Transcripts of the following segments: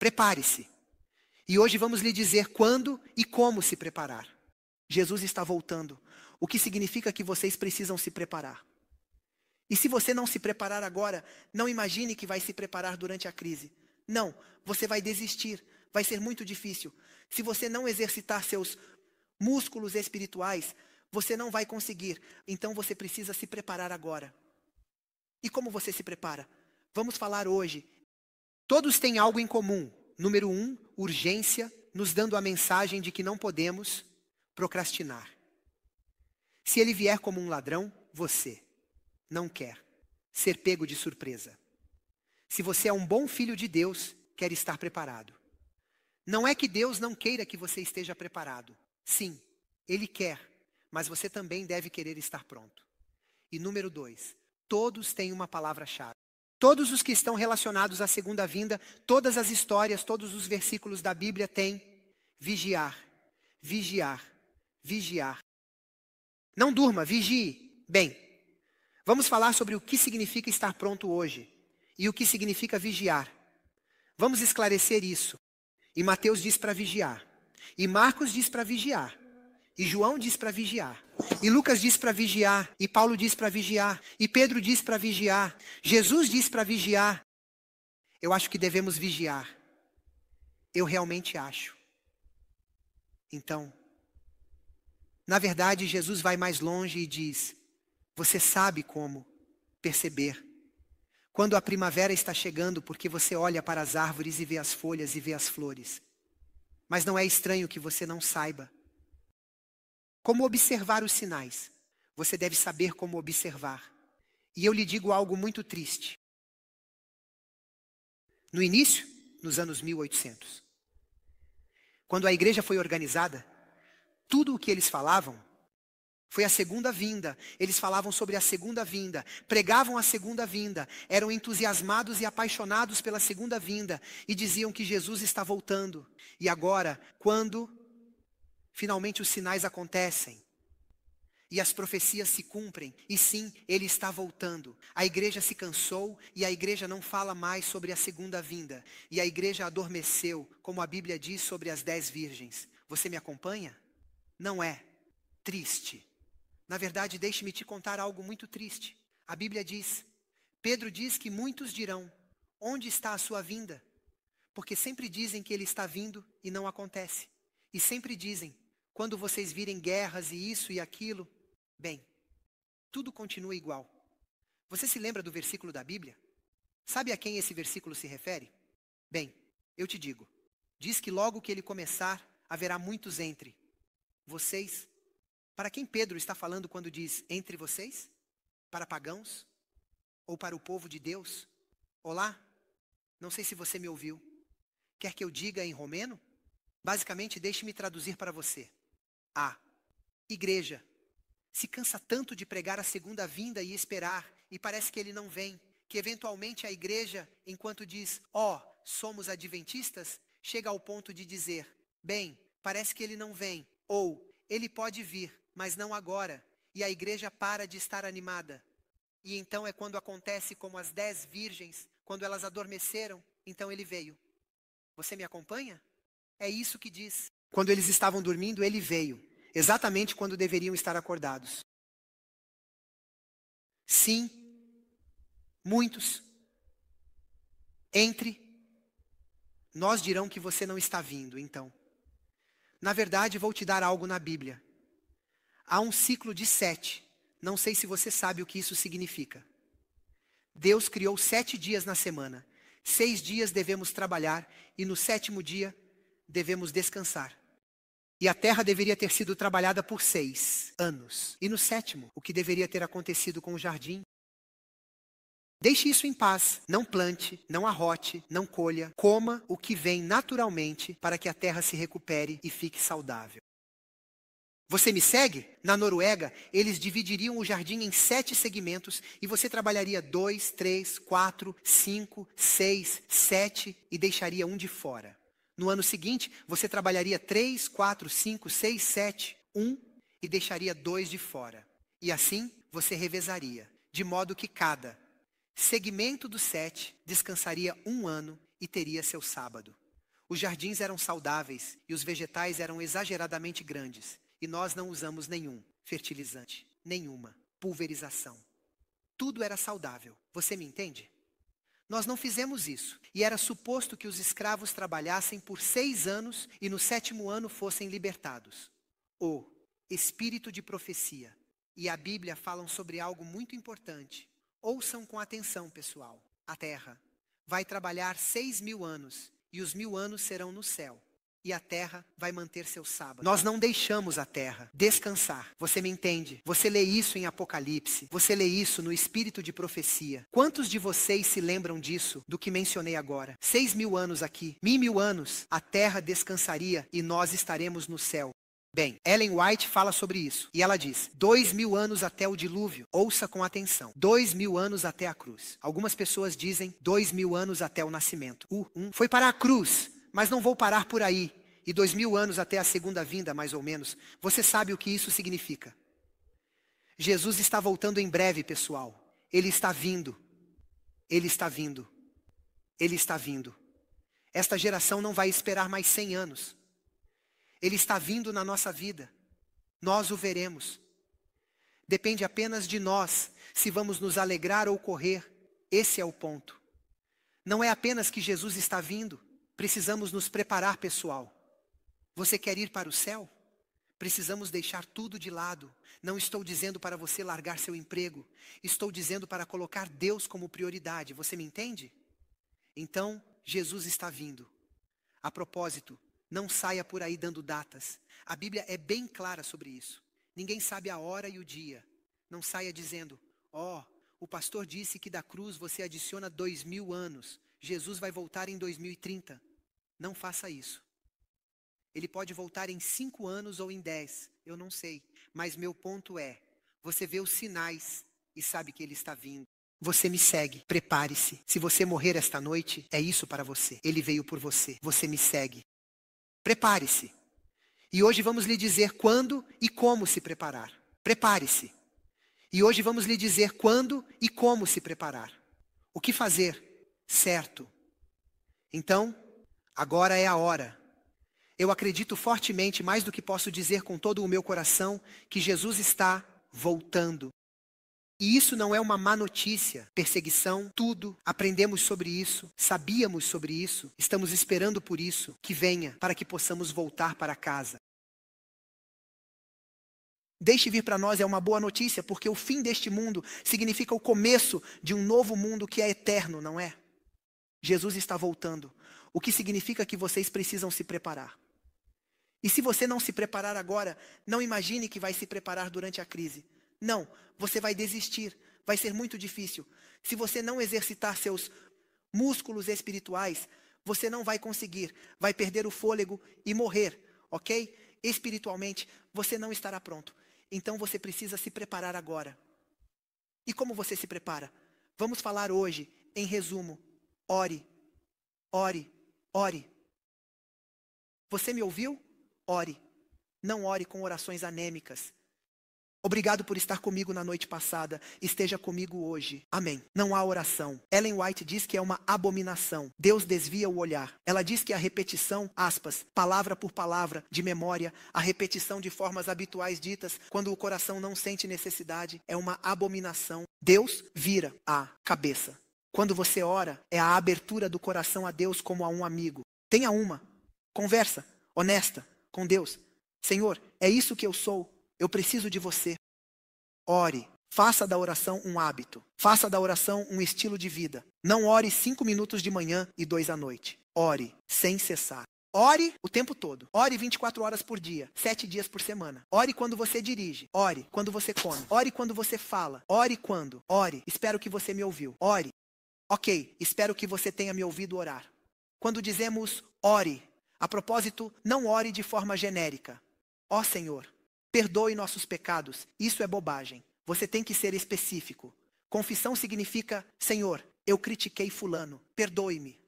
Prepare-se. E hoje vamos lhe dizer quando e como se preparar. Jesus está voltando, o que significa que vocês precisam se preparar. E se você não se preparar agora, não imagine que vai se preparar durante a crise. Não, você vai desistir, vai ser muito difícil. Se você não exercitar seus músculos espirituais, você não vai conseguir. Então você precisa se preparar agora. E como você se prepara? Vamos falar hoje. Todos têm algo em comum. Número 1, urgência, nos dando a mensagem de que não podemos procrastinar. Se ele vier como um ladrão, você não quer ser pego de surpresa. Se você é um bom filho de Deus, quer estar preparado. Não é que Deus não queira que você esteja preparado. Sim, Ele quer, mas você também deve querer estar pronto. E número 2, todos têm uma palavra-chave. Todos os que estão relacionados à segunda vinda, todas as histórias, todos os versículos da Bíblia têm vigiar, vigiar, vigiar. Não durma, vigie. Bem, vamos falar sobre o que significa estar pronto hoje e o que significa vigiar. Vamos esclarecer isso. E Mateus diz para vigiar. E Marcos diz para vigiar. E João diz para vigiar. E Lucas diz para vigiar. E Paulo diz para vigiar. E Pedro diz para vigiar. Jesus diz para vigiar. Eu acho que devemos vigiar. Eu realmente acho. Então, na verdade, Jesus vai mais longe e diz: você sabe como perceber quando a primavera está chegando, porque você olha para as árvores e vê as folhas e vê as flores. Mas não é estranho que você não saiba como observar os sinais. Você deve saber como observar. E eu lhe digo algo muito triste. No início, nos anos 1800, quando a igreja foi organizada, tudo o que eles falavam foi a segunda vinda. Eles falavam sobre a segunda vinda, pregavam a segunda vinda, eram entusiasmados e apaixonados pela segunda vinda e diziam que Jesus está voltando. E agora, quando finalmente os sinais acontecem e as profecias se cumprem, e sim, ele está voltando, a igreja se cansou e a igreja não fala mais sobre a segunda vinda. E a igreja adormeceu, como a Bíblia diz sobre as 10 virgens. Você me acompanha? Não é triste? Na verdade, deixe-me te contar algo muito triste. A Bíblia diz, Pedro diz que muitos dirão: onde está a sua vinda? Porque sempre dizem que ele está vindo e não acontece. E sempre dizem, quando vocês virem guerras e isso e aquilo. Bem, tudo continua igual. Você se lembra do versículo da Bíblia? Sabe a quem esse versículo se refere? Bem, eu te digo, diz que logo que ele começar, haverá muitos entre vocês. Para quem Pedro está falando quando diz entre vocês? Para pagãos? Ou para o povo de Deus? Olá? Não sei se você me ouviu. Quer que eu diga em romeno? Basicamente, deixe-me traduzir para você. A igreja se cansa tanto de pregar a segunda vinda e esperar, e parece que ele não vem, que eventualmente a igreja, enquanto diz, somos adventistas, chega ao ponto de dizer, bem, parece que ele não vem, ou ele pode vir, mas não agora. E a igreja para de estar animada. E então é quando acontece como as 10 virgens, quando elas adormeceram, então ele veio. Você me acompanha? É isso que diz. Quando eles estavam dormindo, ele veio. Exatamente quando deveriam estar acordados. Sim, muitos entre nós dirão que você não está vindo, então. Na verdade, vou te dar algo na Bíblia. Há um ciclo de 7. Não sei se você sabe o que isso significa. Deus criou 7 dias na semana. 6 dias devemos trabalhar e no 7º dia devemos descansar. E a terra deveria ter sido trabalhada por 6 anos. E no 7º, o que deveria ter acontecido com o jardim? Deixe isso em paz. Não plante, não arrote, não colha. Coma o que vem naturalmente para que a terra se recupere e fique saudável. Você me segue? Na Noruega, eles dividiriam o jardim em 7 segmentos e você trabalharia 2, 3, 4, 5, 6, 7 e deixaria um de fora. No ano seguinte, você trabalharia 3, 4, 5, 6, 7, 1 e deixaria 2 de fora. E assim, você revezaria, de modo que cada segmento dos 7 descansaria 1 ano e teria seu sábado. Os jardins eram saudáveis e os vegetais eram exageradamente grandes. E nós não usamos nenhum fertilizante, nenhuma pulverização. Tudo era saudável. Você me entende? Nós não fizemos isso. E era suposto que os escravos trabalhassem por 6 anos e no 7º ano fossem libertados. O espírito de profecia e a Bíblia falam sobre algo muito importante. Ouçam com atenção, pessoal. A terra vai trabalhar 6.000 anos e os 1.000 anos serão no céu. E a terra vai manter seu sábado. Nós não deixamos a terra descansar. Você me entende? Você lê isso em Apocalipse. Você lê isso no Espírito de Profecia. Quantos de vocês se lembram disso, do que mencionei agora? 6.000 anos aqui, 1.000 anos, a terra descansaria e nós estaremos no céu. Bem, Ellen White fala sobre isso. E ela diz, 2.000 anos até o dilúvio. Ouça com atenção. 2.000 anos até a cruz. Algumas pessoas dizem 2.000 anos até o nascimento. Foi para a cruz. Mas não vou parar por aí. E 2.000 anos até a segunda vinda, mais ou menos. Você sabe o que isso significa. Jesus está voltando em breve, pessoal. Ele está vindo. Ele está vindo. Ele está vindo. Esta geração não vai esperar mais 100 anos. Ele está vindo na nossa vida. Nós o veremos. Depende apenas de nós, se vamos nos alegrar ou correr. Esse é o ponto. Não é apenas que Jesus está vindo. Precisamos nos preparar, pessoal. Você quer ir para o céu? Precisamos deixar tudo de lado. Não estou dizendo para você largar seu emprego. Estou dizendo para colocar Deus como prioridade. Você me entende? Então, Jesus está vindo. A propósito, não saia por aí dando datas. A Bíblia é bem clara sobre isso. Ninguém sabe a hora e o dia. Não saia dizendo, o pastor disse que da cruz você adiciona 2.000 anos. Jesus vai voltar em 2030. Não faça isso. Ele pode voltar em 5 anos ou em 10, eu não sei. Mas meu ponto é, você vê os sinais e sabe que ele está vindo. Você me segue, prepare-se. Se você morrer esta noite, é isso para você. Ele veio por você, você me segue. Prepare-se. E hoje vamos lhe dizer quando e como se preparar. Prepare-se. E hoje vamos lhe dizer quando e como se preparar. O que fazer? Certo. Então, agora é a hora. Eu acredito fortemente, mais do que posso dizer com todo o meu coração, que Jesus está voltando. E isso não é uma má notícia. Perseguição, tudo. Aprendemos sobre isso, sabíamos sobre isso, estamos esperando por isso, que venha, para que possamos voltar para casa. Deixe vir para nós é uma boa notícia, porque o fim deste mundo significa o começo de um novo mundo que é eterno, não é? Jesus está voltando, o que significa que vocês precisam se preparar. E se você não se preparar agora, não imagine que vai se preparar durante a crise. Não, você vai desistir, vai ser muito difícil. Se você não exercitar seus músculos espirituais, você não vai conseguir, vai perder o fôlego e morrer, ok? Espiritualmente, você não estará pronto. Então você precisa se preparar agora. E como você se prepara? Vamos falar hoje, em resumo, ore, ore, ore. Você me ouviu? Ore. Não ore com orações anêmicas. Obrigado por estar comigo na noite passada. Esteja comigo hoje. Amém. Não há oração. Ellen White diz que é uma abominação. Deus desvia o olhar. Ela diz que a repetição, aspas, palavra por palavra, de memória, a repetição de formas habituais ditas, quando o coração não sente necessidade, é uma abominação. Deus vira a cabeça. Quando você ora, é a abertura do coração a Deus como a um amigo. Tenha uma conversa honesta com Deus. Senhor, é isso que eu sou. Eu preciso de você. Ore. Faça da oração um hábito. Faça da oração um estilo de vida. Não ore 5 minutos de manhã e 2 à noite. Ore sem cessar. Ore o tempo todo. Ore 24 horas por dia, 7 dias por semana. Ore quando você dirige. Ore quando você come. Ore quando você fala. Ore quando. Ore. Espero que você me ouviu. Ore. Ok, espero que você tenha me ouvido orar. Quando dizemos ore, a propósito, não ore de forma genérica. Ó Senhor, perdoe nossos pecados. Isso é bobagem. Você tem que ser específico. Confissão significa, Senhor, eu critiquei fulano. Perdoe-me.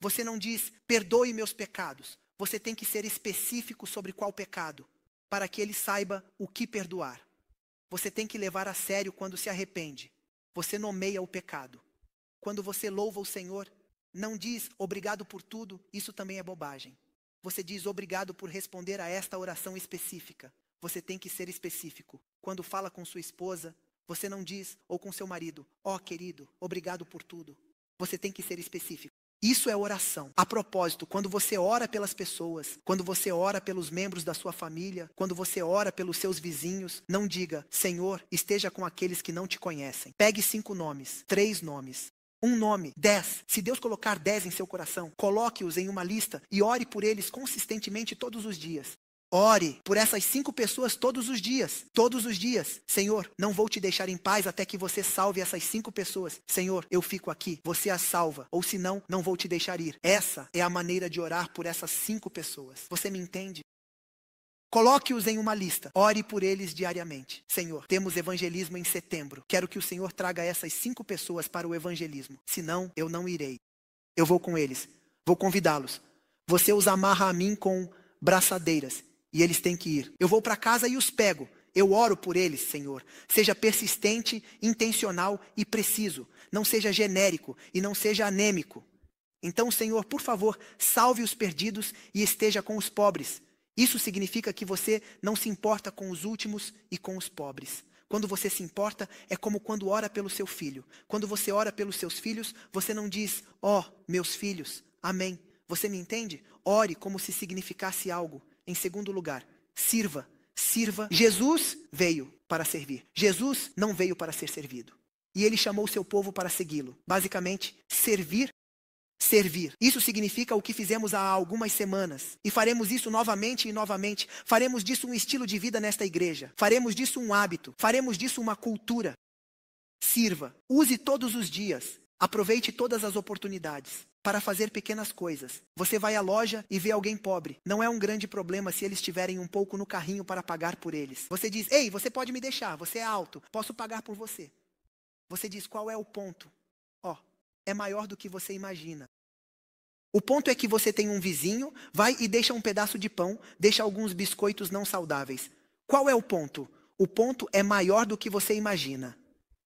Você não diz, perdoe meus pecados. Você tem que ser específico sobre qual pecado, para que ele saiba o que perdoar. Você tem que levar a sério quando se arrepende. Você nomeia o pecado. Quando você louva o Senhor, não diz obrigado por tudo, isso também é bobagem. Você diz obrigado por responder a esta oração específica. Você tem que ser específico. Quando fala com sua esposa, você não diz, ou com seu marido, ó querido, obrigado por tudo. Você tem que ser específico. Isso é oração. A propósito, quando você ora pelas pessoas, quando você ora pelos membros da sua família, quando você ora pelos seus vizinhos, não diga, Senhor, esteja com aqueles que não te conhecem. Pegue 5 nomes, 3 nomes. 1 nome, 10. Se Deus colocar 10 em seu coração, coloque-os em uma lista e ore por eles consistentemente todos os dias. Ore por essas 5 pessoas todos os dias. Todos os dias. Senhor, não vou te deixar em paz até que você salve essas 5 pessoas. Senhor, eu fico aqui. Você as salva. Ou se não, não vou te deixar ir. Essa é a maneira de orar por essas 5 pessoas. Você me entende? Coloque-os em uma lista. Ore por eles diariamente. Senhor, temos evangelismo em setembro. Quero que o Senhor traga essas 5 pessoas para o evangelismo. Se não, eu não irei. Eu vou com eles. Vou convidá-los. Você os amarra a mim com braçadeiras. E eles têm que ir. Eu vou para casa e os pego. Eu oro por eles, Senhor. Seja persistente, intencional e preciso. Não seja genérico e não seja anêmico. Então, Senhor, por favor, salve os perdidos e esteja com os pobres. Isso significa que você não se importa com os últimos e com os pobres. Quando você se importa, é como quando ora pelo seu filho. Quando você ora pelos seus filhos, você não diz, ó, meus filhos, amém. Você me entende? Ore como se significasse algo. Em segundo lugar, sirva. Sirva. Jesus veio para servir. Jesus não veio para ser servido. E ele chamou seu povo para segui-lo. Basicamente, servir. Servir. Isso significa o que fizemos há algumas semanas. E faremos isso novamente e novamente. Faremos disso um estilo de vida nesta igreja. Faremos disso um hábito. Faremos disso uma cultura. Sirva. Use todos os dias. Aproveite todas as oportunidades para fazer pequenas coisas. Você vai à loja e vê alguém pobre. Não é um grande problema se eles tiverem um pouco no carrinho para pagar por eles. Você diz, ei, você pode me deixar, você é alto, posso pagar por você. Você diz, qual é o ponto? Ó, é maior do que você imagina. O ponto é que você tem um vizinho, vai e deixa um pedaço de pão, deixa alguns biscoitos não saudáveis. Qual é o ponto? O ponto é maior do que você imagina.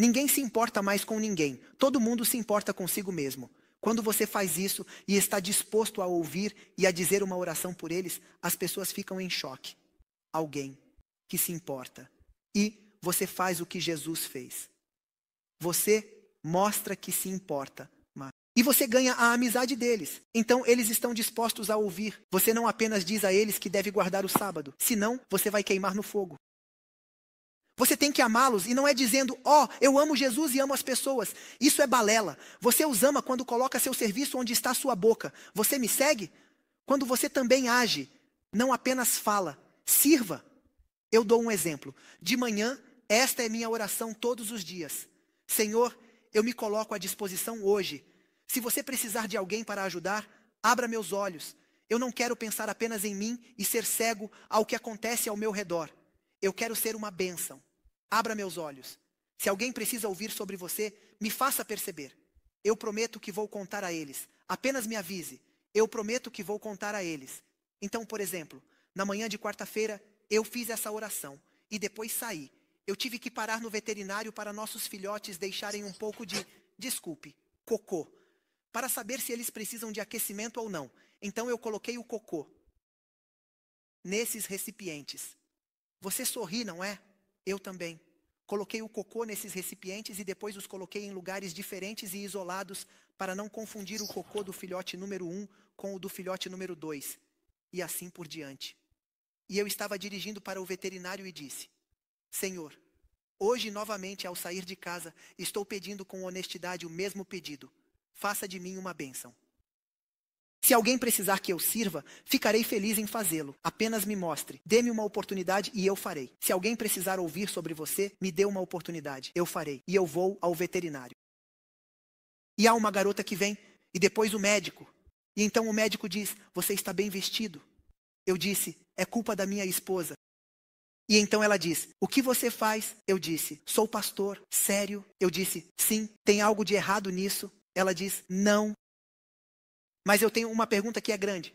Ninguém se importa mais com ninguém. Todo mundo se importa consigo mesmo. Quando você faz isso e está disposto a ouvir e a dizer uma oração por eles, as pessoas ficam em choque. Alguém que se importa. E você faz o que Jesus fez. Você mostra que se importa. E você ganha a amizade deles. Então eles estão dispostos a ouvir. Você não apenas diz a eles que deve guardar o sábado. Senão, você vai queimar no fogo. Você tem que amá-los e não é dizendo, ó, eu amo Jesus e amo as pessoas. Isso é balela. Você os ama quando coloca seu serviço onde está sua boca. Você me segue? Quando você também age, não apenas fala, sirva. Eu dou um exemplo. De manhã, esta é minha oração todos os dias. Senhor, eu me coloco à disposição hoje. Se você precisar de alguém para ajudar, abra meus olhos. Eu não quero pensar apenas em mim e ser cego ao que acontece ao meu redor. Eu quero ser uma bênção. Abra meus olhos. Se alguém precisa ouvir sobre você, me faça perceber. Eu prometo que vou contar a eles. Apenas me avise. Eu prometo que vou contar a eles. Então, por exemplo, na manhã de quarta-feira, eu fiz essa oração e depois saí. Eu tive que parar no veterinário para nossos filhotes deixarem um pouco de, desculpe, cocô, para saber se eles precisam de aquecimento ou não. Então eu coloquei o cocô nesses recipientes. Você sorri, não é? Eu também. Coloquei o cocô nesses recipientes e depois os coloquei em lugares diferentes e isolados para não confundir o cocô do filhote número 1 com o do filhote número 2 e assim por diante. E eu estava dirigindo para o veterinário e disse, Senhor, hoje novamente ao sair de casa estou pedindo com honestidade o mesmo pedido. Faça de mim uma bênção. Se alguém precisar que eu sirva, ficarei feliz em fazê-lo. Apenas me mostre. Dê-me uma oportunidade e eu farei. Se alguém precisar ouvir sobre você, me dê uma oportunidade. Eu farei. E eu vou ao veterinário. E há uma garota que vem, e depois o médico. E então o médico diz, você está bem vestido. Eu disse, é culpa da minha esposa. E então ela diz, o que você faz? Eu disse, sou pastor. Sério? Eu disse, sim. Tem algo de errado nisso? Ela diz, não. Mas eu tenho uma pergunta que é grande.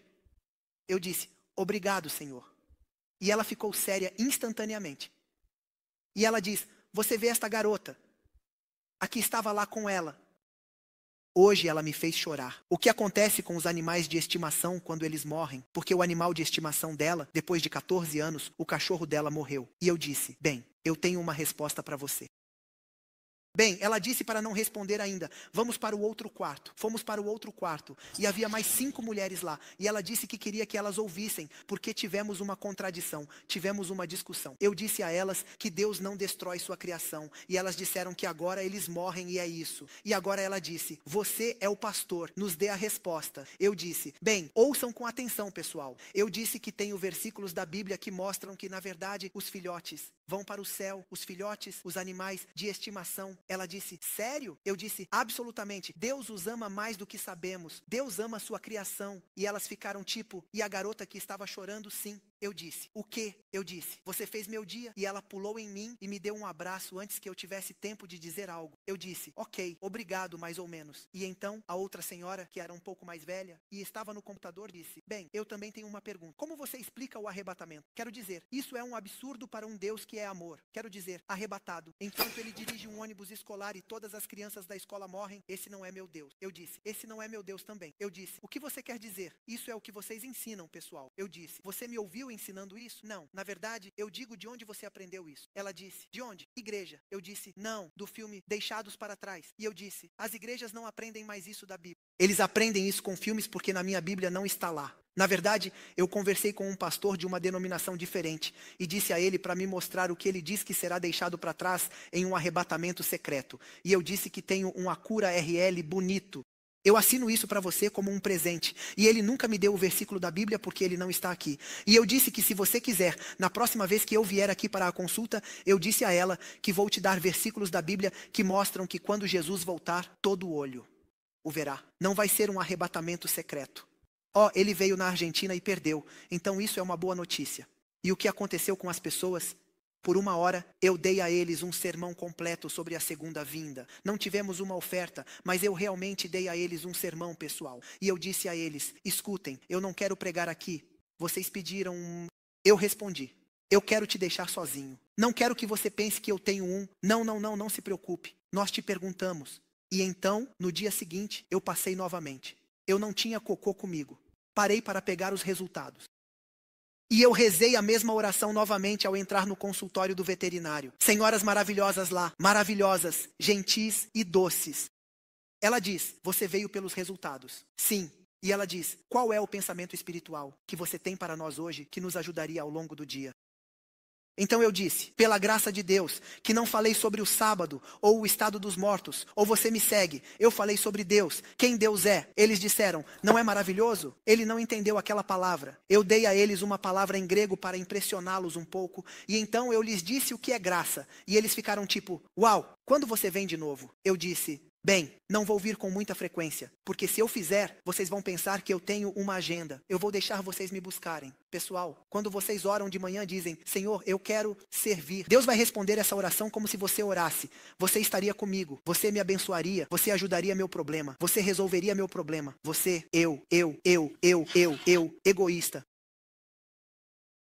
Eu disse, obrigado, Senhor. E ela ficou séria instantaneamente. E ela diz, você vê esta garota? A que estava lá com ela. Hoje ela me fez chorar. O que acontece com os animais de estimação quando eles morrem? Porque o animal de estimação dela, depois de 14 anos, o cachorro dela morreu. E eu disse, bem, eu tenho uma resposta para você. Bem, ela disse para não responder ainda. Vamos para o outro quarto. Fomos para o outro quarto. E havia mais 5 mulheres lá. E ela disse que queria que elas ouvissem, porque tivemos uma contradição. Tivemos uma discussão. Eu disse a elas que Deus não destrói sua criação. E elas disseram que agora eles morrem e é isso. E agora ela disse, você é o pastor, nos dê a resposta. Eu disse, bem, ouçam com atenção, pessoal. Eu disse que tenho versículos da Bíblia que mostram que, na verdade, os filhotes vão para o céu, os filhotes, os animais de estimação. Ela disse, sério? Eu disse, absolutamente. Deus os ama mais do que sabemos. Deus ama a sua criação. E elas ficaram tipo, e a garota que estava chorando, sim. Eu disse, o quê? Eu disse, você fez meu dia. E ela pulou em mim e me deu um abraço antes que eu tivesse tempo de dizer algo. Eu disse, ok, obrigado, mais ou menos. E então, a outra senhora, que era um pouco mais velha e estava no computador, disse, bem, eu também tenho uma pergunta. Como você explica o arrebatamento? Quero dizer, isso é um absurdo para um Deus que é amor. Quero dizer, arrebatado. Enquanto ele dirige um ônibus escolar e todas as crianças da escola morrem, esse não é meu Deus. Eu disse, esse não é meu Deus também. Eu disse, o que você quer dizer? Isso é o que vocês ensinam, pessoal. Eu disse, você me ouviu ensinando isso? Não. Na verdade, eu digo de onde você aprendeu isso. Ela disse, de onde? Igreja. Eu disse, não, do filme Deixados para Trás. E eu disse, as igrejas não aprendem mais isso da Bíblia. Eles aprendem isso com filmes porque na minha Bíblia não está lá. Na verdade, eu conversei com um pastor de uma denominação diferente e disse a ele para me mostrar o que ele diz que será deixado para trás em um arrebatamento secreto. E eu disse que tenho um Acura RL bonito. Eu assino isso para você como um presente. E ele nunca me deu o versículo da Bíblia porque ele não está aqui. E eu disse que se você quiser, na próxima vez que eu vier aqui para a consulta, eu disse a ela que vou te dar versículos da Bíblia que mostram que quando Jesus voltar, todo olho o verá. Não vai ser um arrebatamento secreto. Ó, ele veio na Argentina e perdeu. Então isso é uma boa notícia. E o que aconteceu com as pessoas? Por uma hora, eu dei a eles um sermão completo sobre a segunda vinda. Não tivemos uma oferta, mas eu realmente dei a eles um sermão, pessoal. E eu disse a eles, escutem, eu não quero pregar aqui. Vocês pediram um... Eu respondi, eu quero te deixar sozinho. Não quero que você pense que eu tenho um. Não se preocupe. Nós te perguntamos. E então, no dia seguinte, eu passei novamente. Eu não tinha cocô comigo. Parei para pegar os resultados. E eu rezei a mesma oração novamente ao entrar no consultório do veterinário. Senhoras maravilhosas lá, maravilhosas, gentis e doces. Ela diz, você veio pelos resultados. Sim. E ela diz, qual é o pensamento espiritual que você tem para nós hoje que nos ajudaria ao longo do dia? Então eu disse, pela graça de Deus, que não falei sobre o sábado ou o estado dos mortos, ou você me segue, eu falei sobre Deus, quem Deus é. Eles disseram, não é maravilhoso? Ele não entendeu aquela palavra. Eu dei a eles uma palavra em grego para impressioná-los um pouco, e então eu lhes disse o que é graça. E eles ficaram tipo, uau, quando você vem de novo? Eu disse, bem, não vou vir com muita frequência, porque se eu fizer, vocês vão pensar que eu tenho uma agenda. Eu vou deixar vocês me buscarem. Pessoal, quando vocês oram de manhã, dizem, Senhor, eu quero servir. Deus vai responder essa oração como se você orasse. Você estaria comigo, você me abençoaria, você ajudaria meu problema, você resolveria meu problema. Você, eu, egoísta.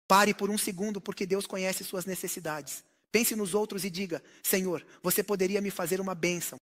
Pare por um segundo, porque Deus conhece suas necessidades. Pense nos outros e diga, Senhor, você poderia me fazer uma bênção.